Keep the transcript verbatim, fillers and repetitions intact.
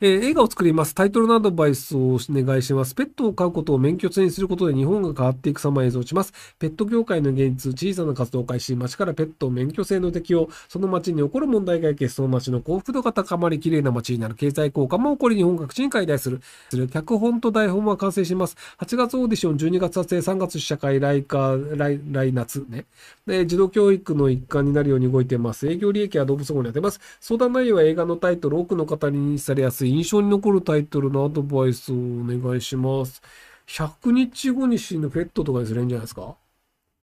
えー、映画を作ります。タイトルのアドバイスをお願いします。ペットを飼うことを免許制にすることで日本が変わっていく様を映像します。ペット業界の現実、小さな活動を開始、街からペットを免許制の適用、その街に起こる問題解決、その街の幸福度が高まり、綺麗な街になる、経済効果も起こり、日本各地に解体する。脚本と台本は完成します。はちがつオーディション、じゅうにがつ撮影、さんがつ試写会、来夏、来、来夏ね。で、児童教育の一環になるように動いています。営業利益は動物保護に当てます。相談内容は映画のタイトル、多くの方に認知されやすい印象に残るタイトルのアドバイスをお願いします。ひゃくにちごに死ぬペットとかにするんじゃないですか？